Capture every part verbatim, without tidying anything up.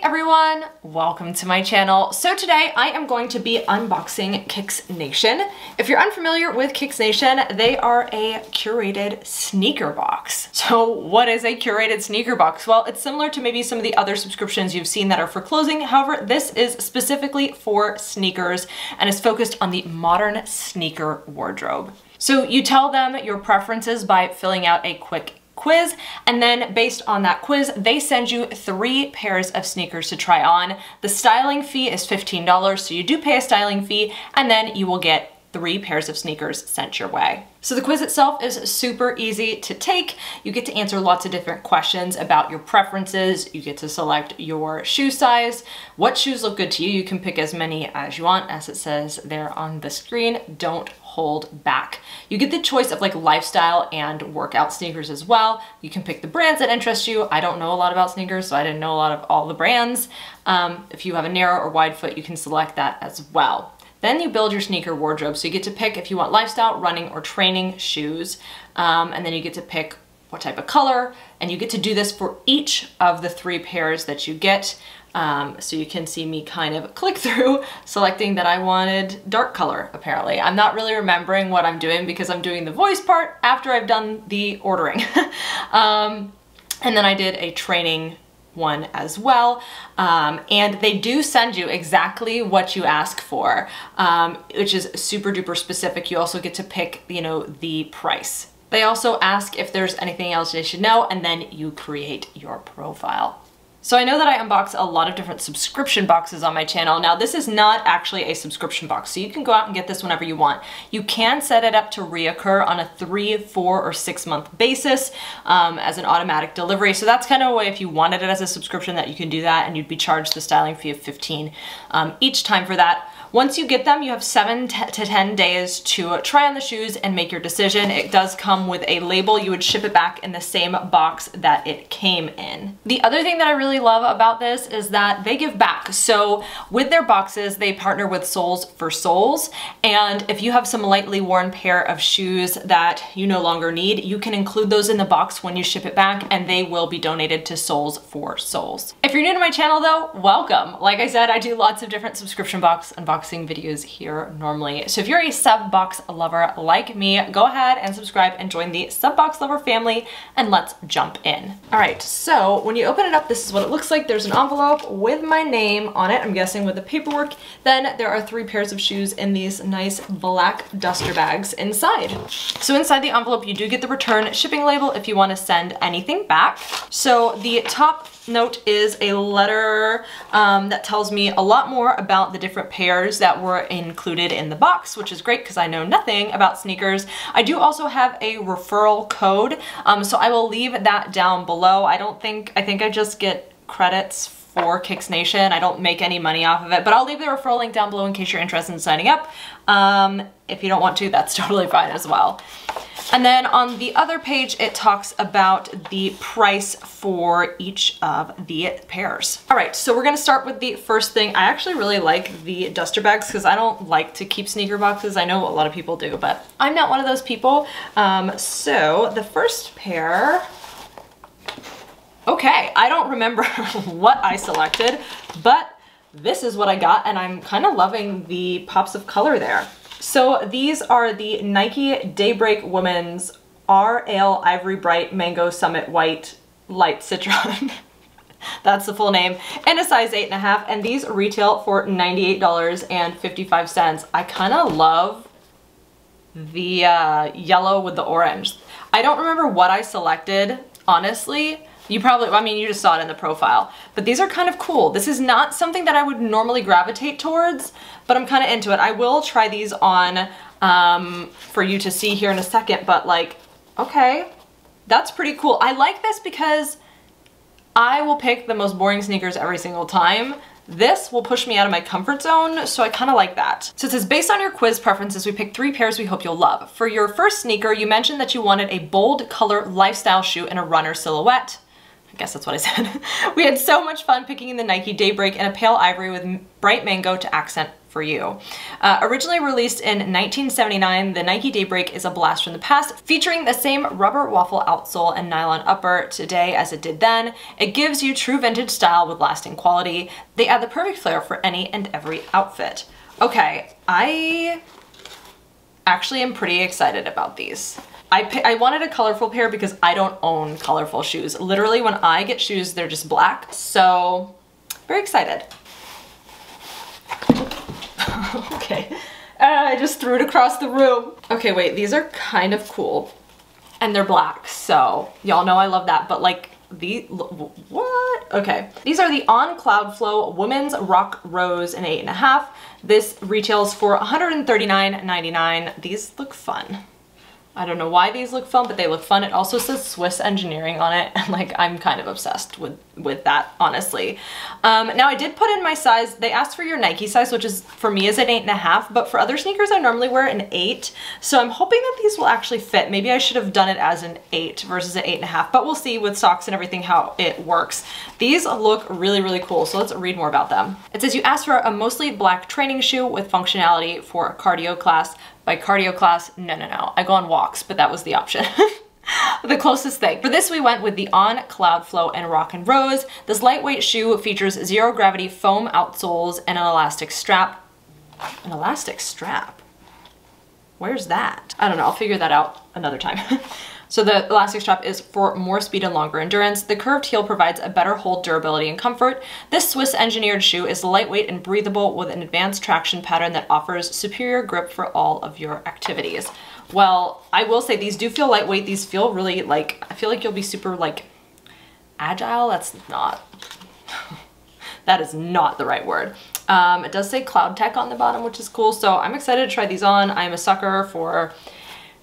Hey everyone, welcome to my channel. So today I am going to be unboxing Kicks Nation. If you're unfamiliar with Kicks Nation, they are a curated sneaker box. So what is a curated sneaker box? Well, it's similar to maybe some of the other subscriptions you've seen that are for clothing. However, this is specifically for sneakers and is focused on the modern sneaker wardrobe. So you tell them your preferences by filling out a quick quiz, and then based on that quiz, they send you three pairs of sneakers to try on. The styling fee is fifteen dollars, so you do pay a styling fee, and then you will get three pairs of sneakers sent your way. So the quiz itself is super easy to take. You get to answer lots of different questions about your preferences. You get to select your shoe size, what shoes look good to you. You can pick as many as you want, as it says there on the screen. Don't hold back. You get the choice of like lifestyle and workout sneakers as well. You can pick the brands that interest you. I don't know a lot about sneakers, so I didn't know a lot of all the brands. Um, if you have a narrow or wide foot, you can select that as well. Then you build your sneaker wardrobe. So you get to pick if you want lifestyle, running, or training shoes. Um, and then you get to pick what type of color, and you get to do this for each of the three pairs that you get. Um, so you can see me kind of click through selecting that I wanted dark color, apparently. I'm not really remembering what I'm doing because I'm doing the voice part after I've done the ordering. um, and then I did a training one as well. Um, and they do send you exactly what you ask for, um, which is super duper specific. You also get to pick, you know, the price. They also ask if there's anything else they should know, and then you create your profile. So I know that I unbox a lot of different subscription boxes on my channel. Now this is not actually a subscription box, so you can go out and get this whenever you want. You can set it up to reoccur on a three, four, or six month basis um, as an automatic delivery. So that's kind of a way, if you wanted it as a subscription, that you can do that, and you'd be charged the styling fee of fifteen um, each time for that. Once you get them, you have seven to ten days to try on the shoes and make your decision. It does come with a label. You would ship it back in the same box that it came in. The other thing that I really love about this is that they give back. So with their boxes, they partner with Soles for Souls. And if you have some lightly worn pair of shoes that you no longer need, you can include those in the box when you ship it back, and they will be donated to Soles for Souls. If you're new to my channel though, welcome. Like I said, I do lots of different subscription box unboxings videos here normally. So if you're a sub box lover like me, go ahead and subscribe and join the sub box lover family, and let's jump in. All right, so when you open it up, this is what it looks like. There's an envelope with my name on it, I'm guessing with the paperwork. Then there are three pairs of shoes in these nice black duster bags inside. So inside the envelope, you do get the return shipping label if you want to send anything back. So the top note is a letter um, that tells me a lot more about the different pairs that were included in the box, which is great because I know nothing about sneakers. I do also have a referral code, um, so I will leave that down below. I don't think, I think I just get credits for for Kicks Nation. I don't make any money off of it, but I'll leave the referral link down below in case you're interested in signing up. Um, if you don't want to, that's totally fine as well. And then on the other page, it talks about the price for each of the pairs. All right, so we're gonna start with the first thing. I actually really like the duster bags because I don't like to keep sneaker boxes. I know a lot of people do, but I'm not one of those people. Um, so the first pair, okay, I don't remember what I selected, but this is what I got, and I'm kind of loving the pops of color there. So these are the Nike Daybreak Women's R Ale Ivory Bright Mango Summit White Light Citron. That's the full name, and a size eight and a half, and these retail for ninety-eight dollars and fifty-five cents. I kind of love the uh, yellow with the orange. I don't remember what I selected, honestly. You probably, I mean, you just saw it in the profile, but these are kind of cool. This is not something that I would normally gravitate towards, but I'm kind of into it. I will try these on um, for you to see here in a second, but like, okay, that's pretty cool. I like this because I will pick the most boring sneakers every single time. This will push me out of my comfort zone, so I kind of like that. So it says, based on your quiz preferences, we picked three pairs we hope you'll love. For your first sneaker, you mentioned that you wanted a bold color lifestyle shoe in a runner silhouette. I guess that's what I said. We had so much fun picking in the Nike Daybreak in a pale ivory with bright mango to accent for you. Uh, originally released in nineteen seventy-nine, the Nike Daybreak is a blast from the past, featuring the same rubber waffle outsole and nylon upper today as it did then. It gives you true vintage style with lasting quality. They add the perfect flair for any and every outfit. Okay, I actually am pretty excited about these. I, I wanted a colorful pair because I don't own colorful shoes. Literally when I get shoes, they're just black. So very excited. Okay, uh, I just threw it across the room. Okay, wait, these are kind of cool and they're black. So y'all know I love that, but like the, what? Okay. These are the On Cloudflow Women's Rock Rose in eight and a half. This retails for one hundred thirty-nine ninety-nine. These look fun. I don't know why these look fun, but they look fun. It also says Swiss engineering on it, and like I'm kind of obsessed with, with that, honestly. Um, now I did put in my size. They asked for your Nike size, which is, for me, is an eight and a half, but for other sneakers, I normally wear an eight. So I'm hoping that these will actually fit. Maybe I should have done it as an eight versus an eight and a half, but we'll see with socks and everything how it works. These look really, really cool. So let's read more about them. It says you asked for a mostly black training shoe with functionality for a cardio class. By cardio class, no, no, no. I go on walks, but that was the option. The closest thing. For this, we went with the On Cloudflow and Rock and Rose. This lightweight shoe features zero gravity foam outsoles and an elastic strap. An elastic strap? Where's that? I don't know. I'll figure that out another time. So the elastic strap is for more speed and longer endurance. The curved heel provides a better hold, durability, and comfort. This Swiss engineered shoe is lightweight and breathable with an advanced traction pattern that offers superior grip for all of your activities. Well, I will say these do feel lightweight. These feel really like, I feel like you'll be super like agile. That's not, that is not the right word. Um, it does say Cloud Tech on the bottom, which is cool. So I'm excited to try these on. I'm a sucker for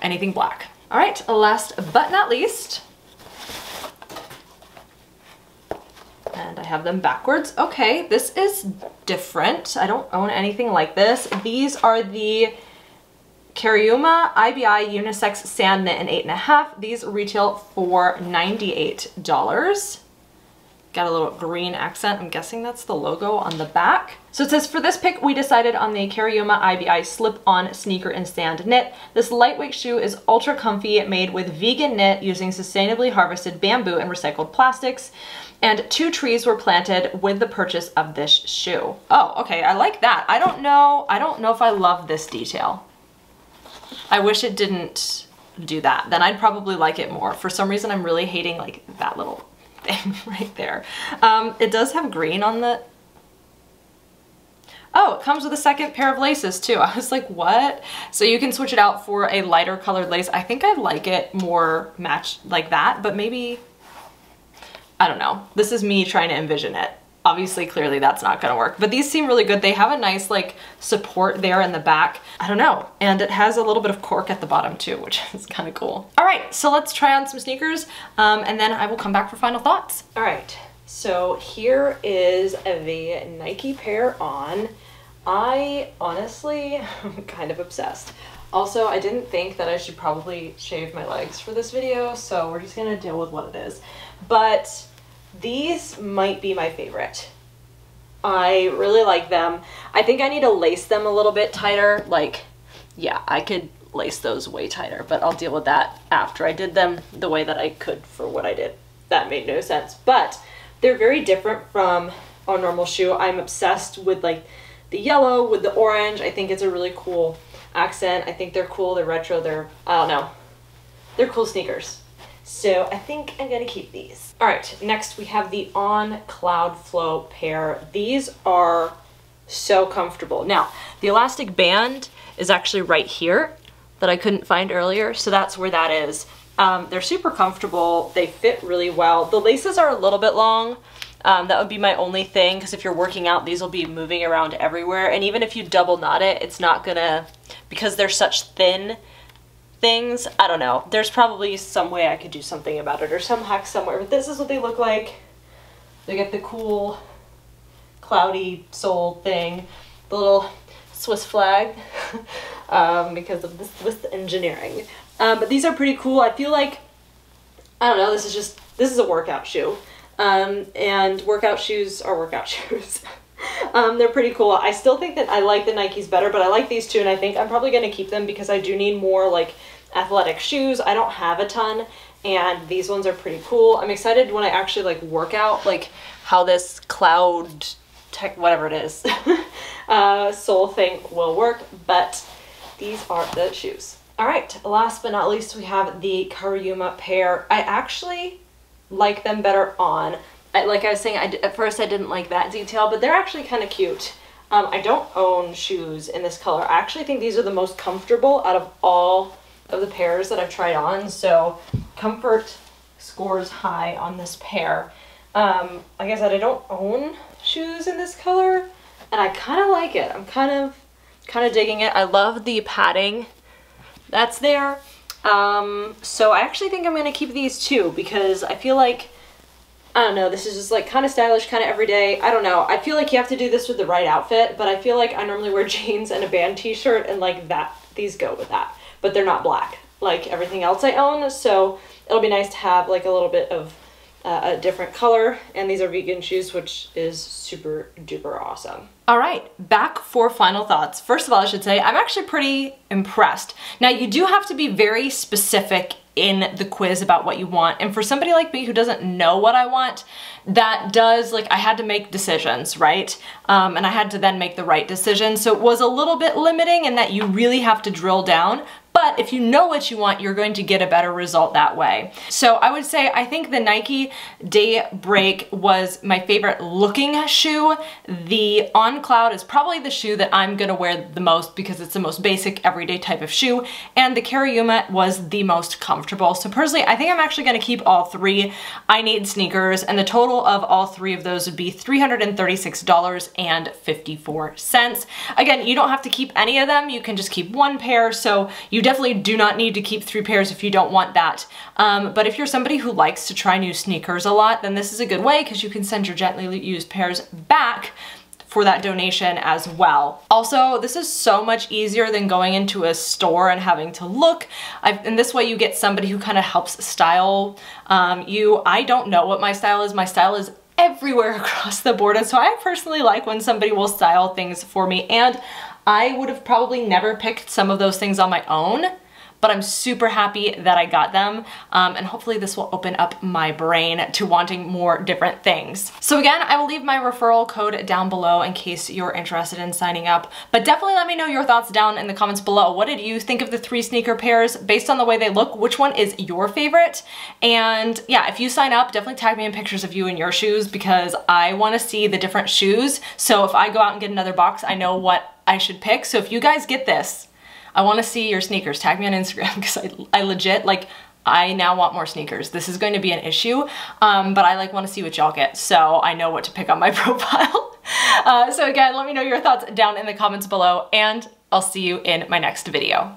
anything black. All right, last but not least, and I have them backwards. Okay, this is different. I don't own anything like this. These are the Cariuma I B I Unisex Sand Knit in eight and a half. These retail for ninety-eight dollars. Got a little green accent. I'm guessing that's the logo on the back. So it says, for this pick, we decided on the Cariuma I B I slip-on sneaker and sand knit. This lightweight shoe is ultra comfy, made with vegan knit using sustainably harvested bamboo and recycled plastics. And two trees were planted with the purchase of this shoe. Oh, okay. I like that. I don't know. I don't know if I love this detail. I wish it didn't do that. Then I'd probably like it more. For some reason, I'm really hating like that little thing right there. Um, it does have green on the, oh, it comes with a second pair of laces too. I was like, what? So you can switch it out for a lighter colored lace. I think I like it more matched like that, but maybe, I don't know. This is me trying to envision it. Obviously, clearly that's not gonna work, but these seem really good. They have a nice like support there in the back. I don't know. And it has a little bit of cork at the bottom too, which is kind of cool. All right, so let's try on some sneakers um, and then I will come back for final thoughts. All right, so here is the Nike pair on. I honestly am kind of obsessed. Also, I didn't think that I should probably shave my legs for this video, so we're just gonna deal with what it is. But these might be my favorite. I really like them. I think I need to lace them a little bit tighter. Like, yeah, I could lace those way tighter, but I'll deal with that after. I did them the way that I could for what I did. That made no sense, but they're very different from a normal shoe. I'm obsessed with like the yellow with the orange. I think it's a really cool accent. I think they're cool. They're retro. They're, I don't know. They're cool sneakers. So I think I'm gonna keep these. All right, next we have the On Cloudflow pair. These are so comfortable. Now, the elastic band is actually right here that I couldn't find earlier, so that's where that is. Um, they're super comfortable, they fit really well. The laces are a little bit long. Um, that would be my only thing, because if you're working out, these will be moving around everywhere. And even if you double knot it, it's not gonna, because they're such thin things, I don't know. There's probably some way I could do something about it or some hack somewhere, but this is what they look like. They get the cool cloudy sole thing, the little Swiss flag um, because of the Swiss engineering. Um, but these are pretty cool. I feel like, I don't know, this is just, this is a workout shoe. Um, and workout shoes are workout shoes. Um, they're pretty cool. I still think that I like the Nikes better, but I like these two, and I think I'm probably going to keep them because I do need more like athletic shoes. I don't have a ton, and these ones are pretty cool. I'm excited when I actually like work out, like how this cloud tech, whatever it is, uh, sole thing will work, but these are the shoes. All right, last but not least, we have the Cariuma pair. I actually like them better on. I, like I was saying, I d at first I didn't like that detail, but they're actually kind of cute. Um, I don't own shoes in this color. I actually think these are the most comfortable out of all of the pairs that I've tried on, so comfort scores high on this pair. Um, like I said, I don't own shoes in this color, and I kind of like it. I'm kind of, kind of digging it. I love the padding that's there. Um, so I actually think I'm going to keep these two because I feel like, I don't know, this is just like kind of stylish, kind of everyday. I don't know. I feel like you have to do this with the right outfit, but I feel like I normally wear jeans and a band t-shirt and like that, these go with that, but they're not black like everything else I own. So it'll be nice to have like a little bit of uh, a different color, and these are vegan shoes, which is super duper awesome. All right, back for final thoughts. First of all, I should say I'm actually pretty impressed. Now you do have to be very specific in the quiz about what you want, and for somebody like me who doesn't know what I want, that does, like, I had to make decisions, right? Um, and I had to then make the right decision, so it was a little bit limiting in that you really have to drill down, but if you know what you want, you're going to get a better result that way. So I would say I think the Nike Daybreak was my favorite looking shoe. The On Cloud is probably the shoe that I'm gonna wear the most because it's the most basic everyday type of shoe, and the Cariuma was the most comfortable. So personally, I think I'm actually gonna keep all three. I need sneakers, and the total of all three of those would be three hundred thirty-six dollars and fifty-four cents. Again, you don't have to keep any of them. You can just keep one pair, so you definitely do not need to keep three pairs if you don't want that. Um, but if you're somebody who likes to try new sneakers a lot, then this is a good way because you can send your gently used pairs back for that donation as well. Also, this is so much easier than going into a store and having to look. I've, and this way you get somebody who kind of helps style um, you. I don't know what my style is. My style is everywhere across the board. And so I personally like when somebody will style things for me, and I would have probably never picked some of those things on my own, but I'm super happy that I got them. Um, and hopefully this will open up my brain to wanting more different things. So again, I will leave my referral code down below in case you're interested in signing up, but definitely let me know your thoughts down in the comments below. What did you think of the three sneaker pairs based on the way they look? Which one is your favorite? And yeah, if you sign up, definitely tag me in pictures of you and your shoes because I wanna see the different shoes. So if I go out and get another box, I know what I should pick. So if you guys get this, I want to see your sneakers. Tag me on Instagram because I, I legit, like, I now want more sneakers. This is going to be an issue, um, but I like want to see what y'all get so I know what to pick on my profile. uh, so again, let me know your thoughts down in the comments below, and I'll see you in my next video.